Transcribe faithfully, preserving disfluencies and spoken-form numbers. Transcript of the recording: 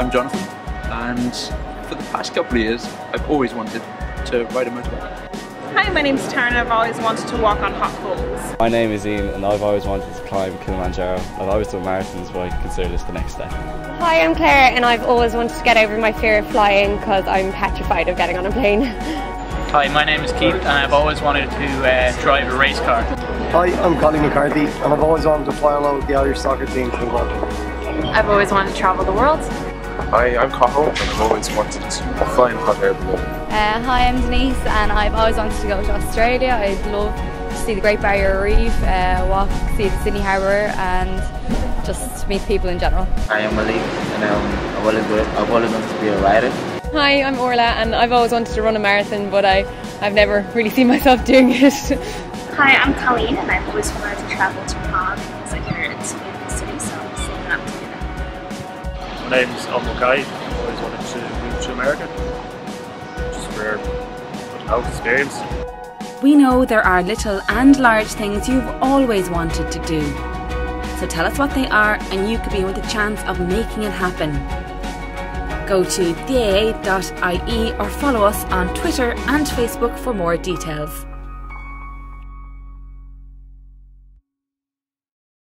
I'm Jonathan, and for the past couple of years I've always wanted to ride a motorbike. Hi, my name's Taryn and I've always wanted to walk on hot coals. My name is Ian and I've always wanted to climb Kilimanjaro. I've always done marathons, but I consider this the next step. Hi, I'm Claire and I've always wanted to get over my fear of flying because I'm petrified of getting on a plane. Hi, my name is Keith and I've always wanted to uh, drive a race car. Hi, I'm Colm McCarthy and I've always wanted to fly along with the Irish soccer team from England. I've always wanted to travel the world. Hi, I'm Cathal and I've always wanted to fly in hot air balloon. Uh, hi, I'm Denise and I've always wanted to go to Australia. I'd love to see the Great Barrier Reef, uh, walk, see the Sydney Harbour and just meet people in general. Hi, I'm Malik and um, I've always wanted to be a rider. Hi, I'm Orla and I've always wanted to run a marathon, but I, I've never really seen myself doing it. Hi, I'm Colleen and I've always wanted to travel to Prague because I hear it's a beautiful city, so I'm saving up to do that. My name's Omokai. I've always wanted to move to America. Experience. We know there are little and large things you've always wanted to do. So tell us what they are and you could be with a chance of making it happen. Go to the a a dot i e or follow us on Twitter and Facebook for more details.